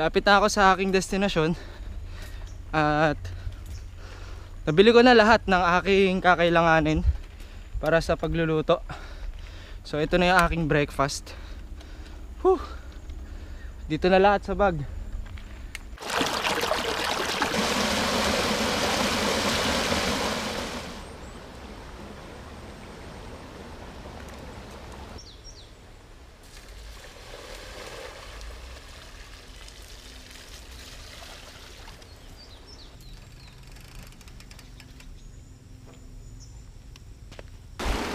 Lapit na ako sa aking destinasyon at nabili ko na lahat ng aking kakailanganin para sa pagluluto. So ito na yung aking breakfast. Whew. Dito na lahat sa bag.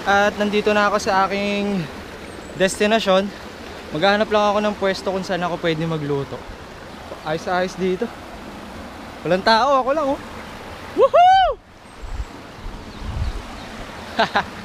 At nandito na ako sa aking destination. Maghahanap lang ako ng pwesto kung saan ako pwede magluto. Ayos-ayos dito. Walang tao, ako lang oh. Woohoo!